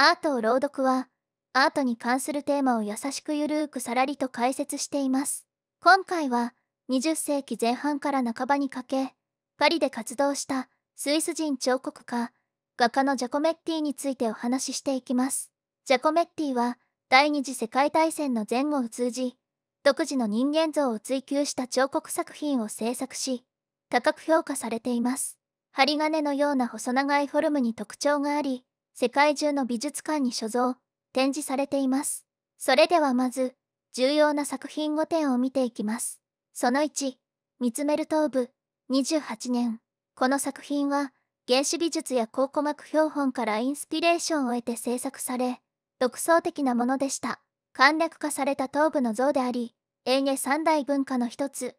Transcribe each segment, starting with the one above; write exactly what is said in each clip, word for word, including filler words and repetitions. アートを朗読は、アートに関するテーマを優しくゆるーくさらりと解説しています。今回は、にじゅっせいきぜん半から半ばにかけ、パリで活動したスイス人彫刻家、画家のジャコメッティについてお話ししていきます。ジャコメッティは、第二次世界大戦の前後を通じ、独自の人間像を追求した彫刻作品を制作し、高く評価されています。針金のような細長いフォルムに特徴があり、世界中の美術館に所蔵、展示されています。それではまず、重要な作品ごてんを見ていきます。そのいち、見つめる頭部、にじゅうはちねん。この作品は、原始美術や考古学標本からインスピレーションを得て制作され、独創的なものでした。簡略化された頭部の像であり、エーゲ三大文化の一つ、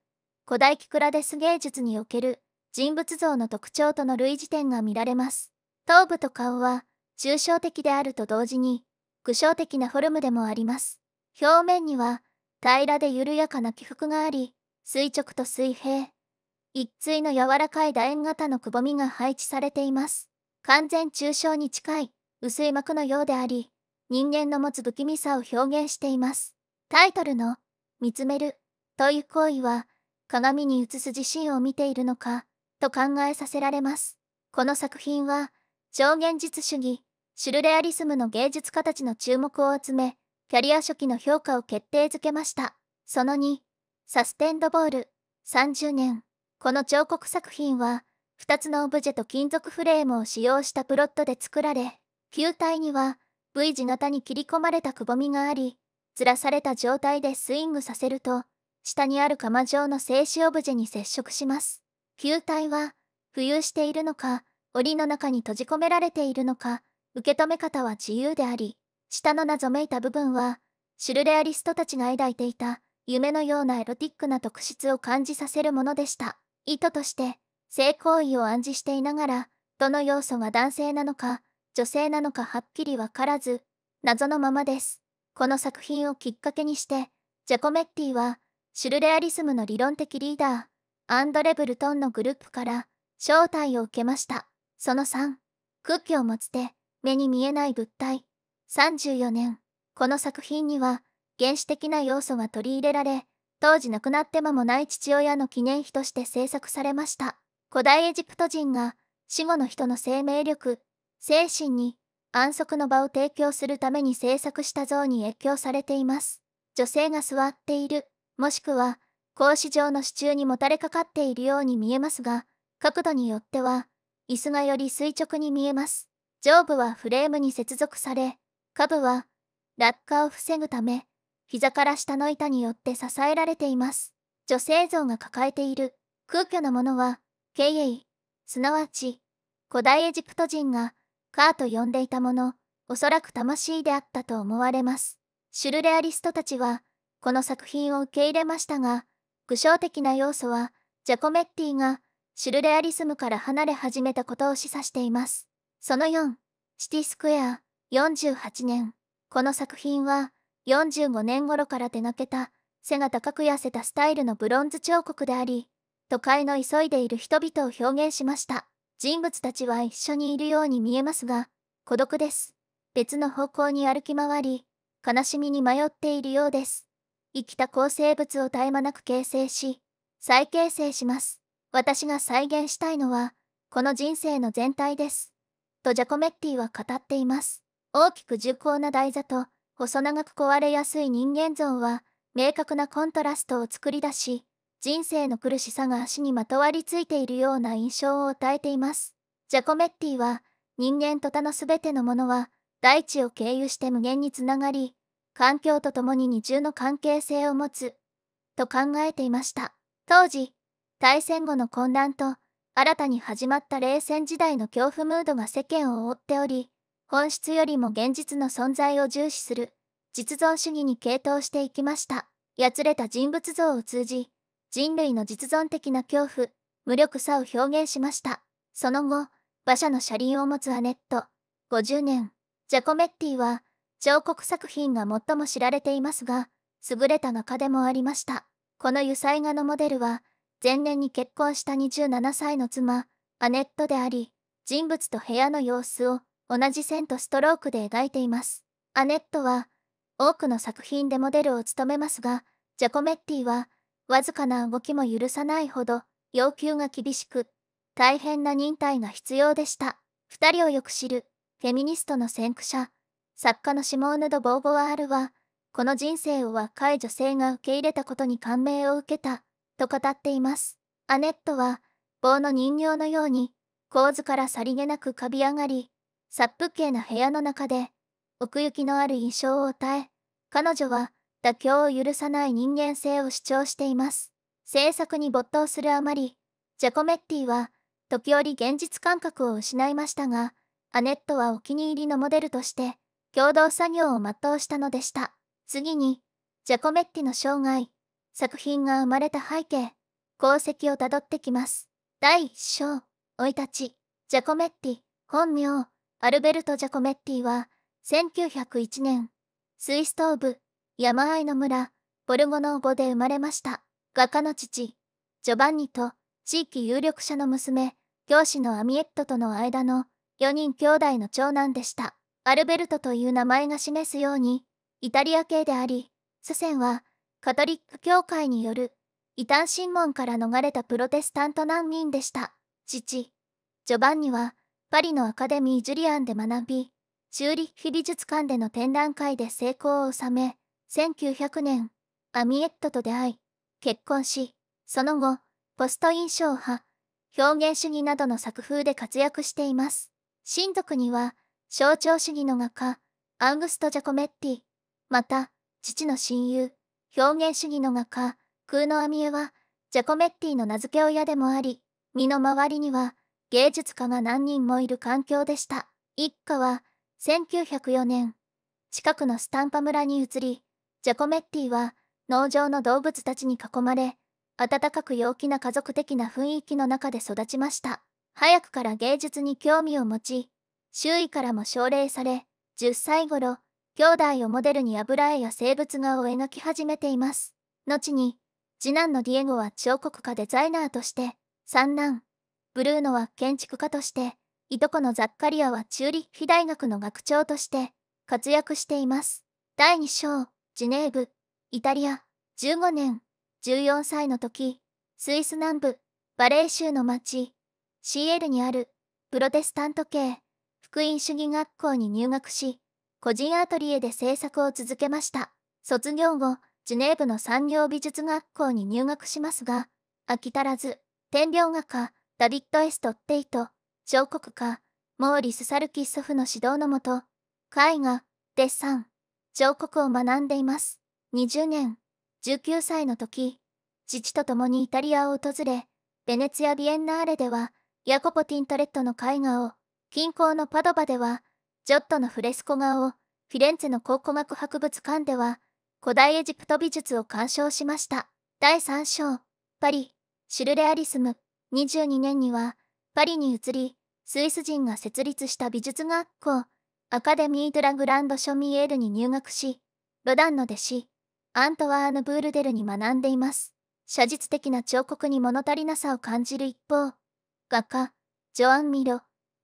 古代キクラデス芸術における人物像の特徴との類似点が見られます。頭部と顔は、抽象的であると同時に、具象的なフォルムでもあります。表面には、平らで緩やかな起伏があり、垂直と水平、一対の柔らかい楕円型のくぼみが配置されています。完全抽象に近い、薄い膜のようであり、人間の持つ不気味さを表現しています。タイトルの、見つめる、という行為は、鏡に映す自身を見ているのか、と考えさせられます。この作品は、超現実主義、シュルレアリスムの芸術家たちの注目を集め、キャリア初期の評価を決定づけました。そのに、サステンドボール、さんじゅうねん。この彫刻作品は、ふたつのオブジェと金属フレームを使用したプロットで作られ、球体には、V 字型に切り込まれたくぼみがあり、ずらされた状態でスイングさせると、下にある釜状の静止オブジェに接触します。球体は、浮遊しているのか、檻の中に閉じ込められているのか、受け止め方は自由であり、下の謎めいた部分は、シュルレアリストたちが抱いていた、夢のようなエロティックな特質を感じさせるものでした。意図として、性行為を暗示していながら、どの要素が男性なのか、女性なのかはっきりわからず、謎のままです。この作品をきっかけにして、ジャコメッティは、シュルレアリスムの理論的リーダー、アンドレ・ブルトンのグループから、招待を受けました。そのさん、空気を持つ手、目に見えない物体、さんじゅうよねん。この作品には、原始的な要素が取り入れられ、当時亡くなって間もない父親の記念碑として制作されました。古代エジプト人が、死後の人の生命力、精神に安息の場を提供するために制作した像に影響されています。女性が座っている、もしくは、格子状の支柱にもたれかかっているように見えますが、角度によっては、椅子がより垂直に見えます。上部はフレームに接続され、下部は落下を防ぐため、膝から下の板によって支えられています。女性像が抱えている空虚なものは、ケイエイ、すなわち、古代エジプト人が、カーと呼んでいたもの、おそらく魂であったと思われます。シュルレアリストたちは、この作品を受け入れましたが、具象的な要素は、ジャコメッティが、シュルレアリスムから離れ始めたことを示唆しています。そのよん、シティスクエア、よんじゅうはちねん。この作品は、よんじゅうごねん頃から手がけた、背が高く痩せたスタイルのブロンズ彫刻であり、都会の急いでいる人々を表現しました。人物たちは一緒にいるように見えますが、孤独です。別の方向に歩き回り、悲しみに迷っているようです。生きた構成物を絶え間なく形成し、再形成します。私が再現したいのは、この人生の全体です。とジャコメッティは語っています。大きく重厚な台座と、細長く壊れやすい人間像は、明確なコントラストを作り出し、人生の苦しさが足にまとわりついているような印象を与えています。ジャコメッティは、人間と他のすべてのものは、大地を経由して無限につながり、環境とともに二重の関係性を持つ、と考えていました。当時、大戦後の混乱と、新たに始まった冷戦時代の恐怖ムードが世間を覆っており、本質よりも現実の存在を重視する、実存主義に傾倒していきました。やつれた人物像を通じ、人類の実存的な恐怖、無力さを表現しました。その後、馬車の車輪を持つアネット、ごじゅうねん。ジャコメッティは、彫刻作品が最も知られていますが、優れた画家でもありました。この油彩画のモデルは、前年に結婚したにじゅうななさいの妻、アネットであり、人物と部屋の様子を同じ線とストロークで描いています。アネットは多くの作品でモデルを務めますが、ジャコメッティはわずかな動きも許さないほど要求が厳しく、大変な忍耐が必要でした。二人をよく知るフェミニストの先駆者、作家のシモーヌ・ド・ボーヴォワールは、この人生を若い女性が受け入れたことに感銘を受けたと語っています。アネットは棒の人形のように構図からさりげなく浮かび上がり、殺風景な部屋の中で奥行きのある印象を与え、彼女は妥協を許さない人間性を主張しています。制作に没頭するあまり、ジャコメッティは時折現実感覚を失いましたが、アネットはお気に入りのモデルとして共同作業を全うしたのでした。次に、ジャコメッティの生涯、作品が生まれた背景、功績をたどってきます。だいいっ章、生い立ち。ジャコメッティ、本名、アルベルト・ジャコメッティは、せんきゅうひゃくいちねん、スイス東部、山あいの村、ボルゴノーボで生まれました。画家の父、ジョバンニと、地域有力者の娘、教師のアミエットとの間の、よにん兄弟の長男でした。アルベルトという名前が示すように、イタリア系であり、祖先はカトリック教会による異端審問から逃れたプロテスタント難民でした。父、ジョバンニはパリのアカデミー・ジュリアンで学び、チューリッヒ美術館での展覧会で成功を収め、せんきゅうひゃくねん、アミエットと出会い、結婚し、その後、ポスト印象派、表現主義などの作風で活躍しています。親族には、象徴主義の画家、アングスト・ジャコメッティ、また、父の親友、表現主義の画家、クーノ・アミエは、ジャコメッティの名付け親でもあり、身の回りには、芸術家が何人もいる環境でした。一家は、せんきゅうひゃくよねん、近くのスタンパ村に移り、ジャコメッティは、農場の動物たちに囲まれ、温かく陽気な家族的な雰囲気の中で育ちました。早くから芸術に興味を持ち、周囲からも奨励され、じゅっさい頃、兄弟をモデルに油絵や生物画を描き始めています。後に、次男のディエゴは彫刻家デザイナーとして、三男、ブルーノは建築家として、いとこのザッカリアはチューリッヒ大学の学長として、活躍しています。だいに章、ジュネーブ、イタリア、じゅうごねん、じゅうよんさいの時、スイス南部、バレー州の町、シーエルにある、プロテスタント系、福音主義学校に入学し、個人アトリエで制作を続けました。卒業後、ジュネーブの産業美術学校に入学しますが、飽き足らず、点描画家、ダビッド・エストッテイと、彫刻家、モーリス・サルキス祖父の指導のもと、絵画、デッサン、彫刻を学んでいます。にじゅうねん、じゅうきゅうさいの時、父と共にイタリアを訪れ、ベネツィア・ビエンナーレでは、ヤコポ・ティントレットの絵画を、近郊のパドバでは、ジョットのフレスコ画を、フィレンツェの考古学博物館では、古代エジプト美術を鑑賞しました。だいさん章、パリ、シュルレアリスム。にじゅうにねんには、パリに移り、スイス人が設立した美術学校、アカデミー・ドゥ・ラ・グランド・ショミエールに入学し、ロダンの弟子、アントワーヌ・ブールデルに学んでいます。写実的な彫刻に物足りなさを感じる一方、画家、ジョアン・ミロ、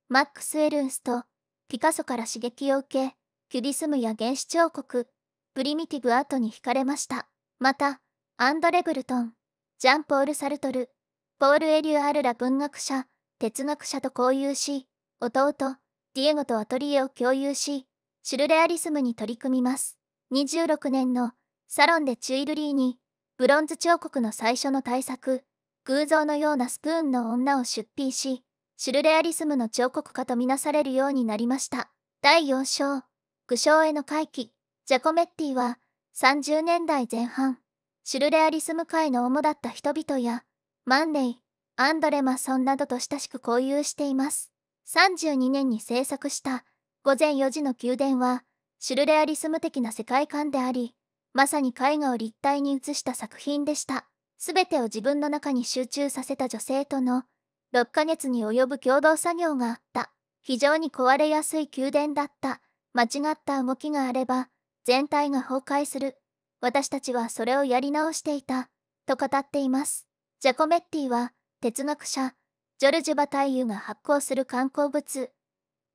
マックス・エルンスト、ピカソから刺激を受け、キュビスムや原始彫刻、プリミティブアートに惹かれました。また、アンドレ・ブルトン、ジャン・ポール・サルトル、ポール・エリュアールら文学者、哲学者と交友し、弟、ディエゴとアトリエを共有し、シュルレアリスムに取り組みます。にじゅうろくねんのサロンでチュイルリーに、ブロンズ彫刻の最初の大作、偶像のようなスプーンの女を出品し、シュルレアリスムの彫刻家とみなされるようになりました。だいよん章、具象への回帰。ジャコメッティはさんじゅうねんだいぜん半、シュルレアリスム界の主だった人々や、マンレイ、アンドレ・マソンなどと親しく交友しています。さんじゅうにねんに制作した午前よじの宮殿は、シュルレアリスム的な世界観であり、まさに絵画を立体に移した作品でした。すべてを自分の中に集中させた女性との、ろっかげつに及ぶ共同作業があった。非常に壊れやすい宮殿だった。間違った動きがあれば、全体が崩壊する。私たちはそれをやり直していた。と語っています。ジャコメッティは、哲学者、ジョルジュ・バタイユが発行する刊行物、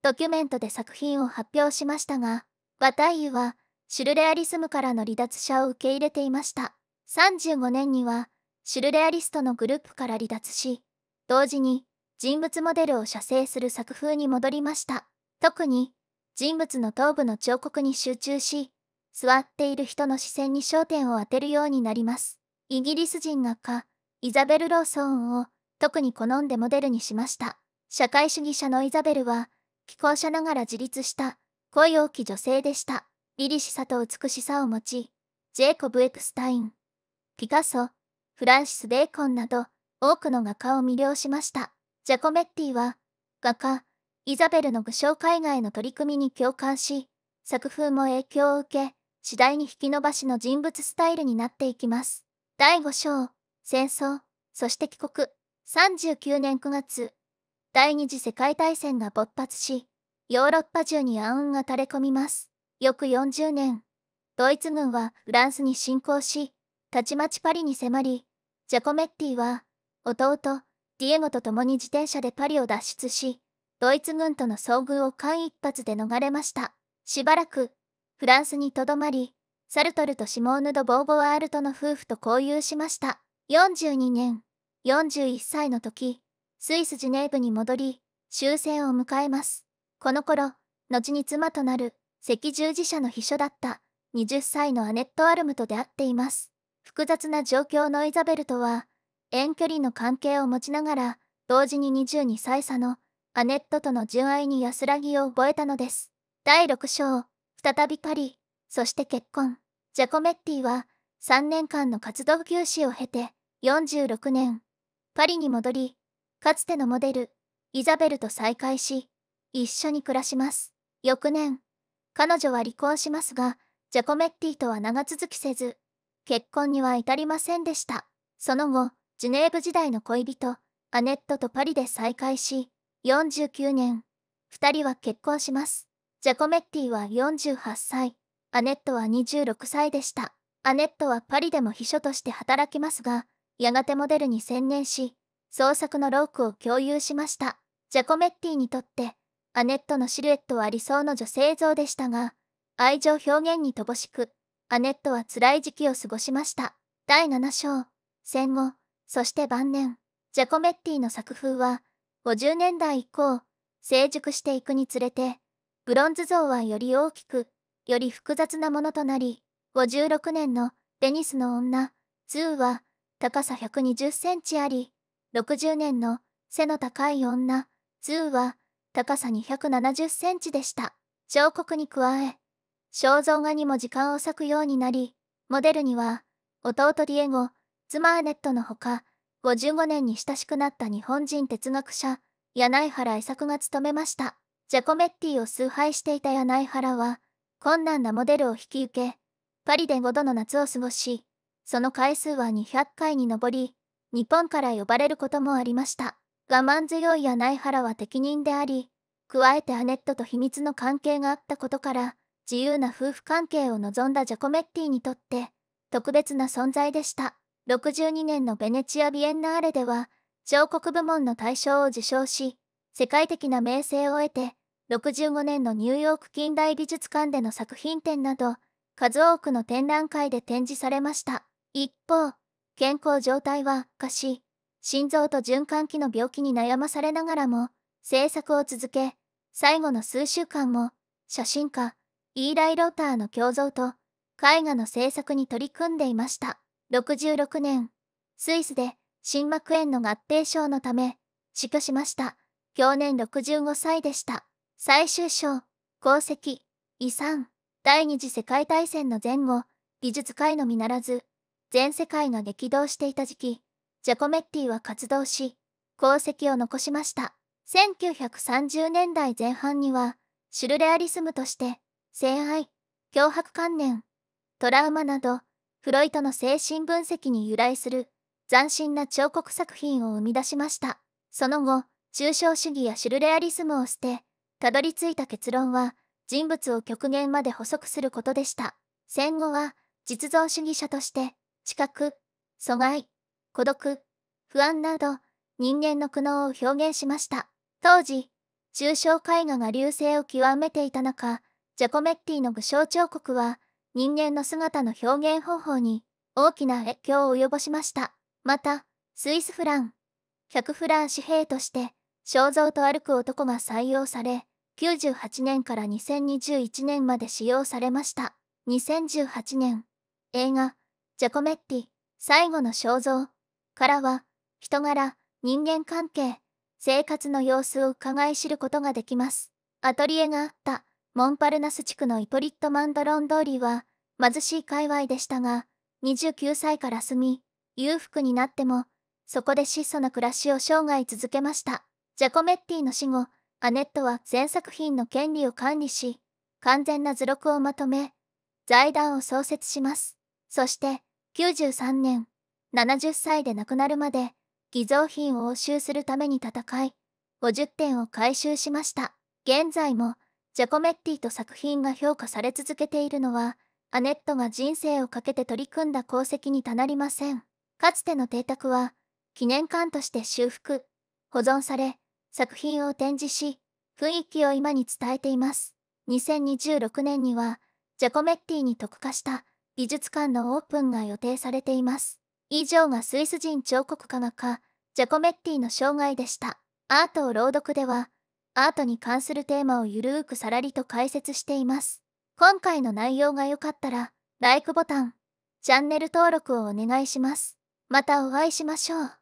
ドキュメントで作品を発表しましたが、バタイユはシュルレアリスムからの離脱者を受け入れていました。さんじゅうごねんにはシュルレアリストのグループから離脱し、同時に人物モデルを写生する作風に戻りました。特に人物の頭部の彫刻に集中し、座っている人の視線に焦点を当てるようになります。イギリス人画家イザベル・ローソンを特に好んでモデルにしました。社会主義者のイザベルは、既婚者ながら自立した、恋多き女性でした。凛々しさと美しさを持ち、ジェイコブ・エプスタイン、ピカソ、フランシス・ベーコンなど、多くの画家を魅了しました。ジャコメッティは、画家、イザベルの具象絵画への取り組みに共感し、作風も影響を受け、次第に引き延ばしの人物スタイルになっていきます。だいご章、戦争、そして帰国。さんじゅうきゅうねんくがつ、第二次世界大戦が勃発し、ヨーロッパ中に暗雲が垂れ込みます。翌よんじゅうねん、ドイツ軍はフランスに侵攻し、たちまちパリに迫り、ジャコメッティは、弟、ディエゴと共に自転車でパリを脱出し、ドイツ軍との遭遇を間一髪で逃れました。しばらく、フランスにとどまり、サルトルとシモーヌ・ド・ボーヴォワールとの夫婦と交友しました。よんじゅうにねん、よんじゅういっさいの時、スイス・ジュネーブに戻り、終戦を迎えます。この頃、後に妻となる赤十字社の秘書だったはたちのアネット・アルムと出会っています。複雑な状況のイザベルとは、遠距離の関係を持ちながら、同時ににじゅうにさい差のアネットとの純愛に安らぎを覚えたのです。だいろく章、再びパリ、そして結婚。ジャコメッティは、さんねんかんの活動休止を経て、よんじゅうろくねん、パリに戻り、かつてのモデル、イザベルと再会し、一緒に暮らします。翌年、彼女は離婚しますが、ジャコメッティとは長続きせず、結婚には至りませんでした。その後、ジュネーブ時代の恋人、アネットとパリで再会し、よんじゅうきゅうねん、二人は結婚します。ジャコメッティはよんじゅうはっさい、アネットはにじゅうろくさいでした。アネットはパリでも秘書として働きますが、やがてモデルに専念し、創作の労苦を共有しました。ジャコメッティにとって、アネットのシルエットは理想の女性像でしたが、愛情表現に乏しく、アネットは辛い時期を過ごしました。だいなな章、戦後、そして晩年、ジャコメッティの作風は、ごじゅうねんだい以降、成熟していくにつれて、ブロンズ像はより大きく、より複雑なものとなり、ごじゅうろくねんのベニスの女、ツーは、高さひゃくにじゅっセンチあり、ろくじゅうねんの背の高い女、ツーは高さにひゃくななじゅっセンチでした。彫刻に加え、肖像画にも時間を割くようになり、モデルには、弟ディエゴ、妻アネットのほか、ごじゅうごねんに親しくなった日本人哲学者、柳原伊作が務めました。ジャコメッティを崇拝していた柳原は、困難なモデルを引き受け、パリでごどの夏を過ごし、その回数はにひゃっかいに上り、日本から呼ばれることもありました。我慢強い柳原は適任であり、加えてアネットと秘密の関係があったことから、自由な夫婦関係を望んだジャコメッティにとって、特別な存在でした。ろくじゅうにねんのベネチア・ビエンナーレでは、彫刻部門の大賞を受賞し、世界的な名声を得て、ろくじゅうごねんのニューヨーク近代美術館での作品展など、数多くの展覧会で展示されました。一方、健康状態は悪化し、心臓と循環器の病気に悩まされながらも、制作を続け、最後の数週間も、写真家、イーライ・ローターの胸像と、絵画の制作に取り組んでいました。ろくじゅうろくねん、スイスで心膜炎の合併症のため、死去しました。享年ろくじゅうごさいでした。最終章、功績、遺産、第二次世界大戦の前後、美術界のみならず、全世界が激動していた時期、ジャコメッティは活動し、功績を残しました。せんきゅうひゃくさんじゅうねんだいぜんはんには、シュルレアリスムとして、性愛、強迫観念、トラウマなど、フロイトの精神分析に由来する、斬新な彫刻作品を生み出しました。その後、抽象主義やシュルレアリスムを捨て、たどり着いた結論は、人物を極限まで捕捉することでした。戦後は、実像主義者として、知覚、疎外、孤独、不安など、人間の苦悩を表現しました。当時、抽象絵画が隆盛を極めていた中、ジャコメッティの具象彫刻は、人間の姿の表現方法に大きな影響を及ぼしました。また、スイスフラン、ひゃくフラン紙幣として、肖像と歩く男が採用され、きゅうじゅうはちねんからにせんにじゅういちねんまで使用されました。にせんじゅうはちねん、映画、ジャコメッティ、最後の肖像からは、人柄、人間関係、生活の様子を伺い知ることができます。アトリエがあった、モンパルナス地区のイポリット・マンドロン通りは、貧しい界隈でしたが、にじゅうきゅうさいから住み、裕福になっても、そこで質素な暮らしを生涯続けました。ジャコメッティの死後、アネットは全作品の権利を管理し、完全な図録をまとめ、財団を創設します。そして、きゅうじゅうさんねん、ななじゅっさいで亡くなるまで、偽造品を押収するために戦い、ごじゅってんを回収しました。現在も、ジャコメッティと作品が評価され続けているのは、アネットが人生をかけて取り組んだ功績にたなりません。かつての邸宅は、記念館として修復、保存され、作品を展示し、雰囲気を今に伝えています。にせんにじゅうろくねんには、ジャコメッティに特化した美術館のオープンが予定されています。以上がスイス人彫刻家画家、ジャコメッティの生涯でした。アートを朗読では、アートに関するテーマをゆるーくさらりと解説しています。今回の内容が良かったら、ライクボタン、チャンネル登録をお願いします。またお会いしましょう。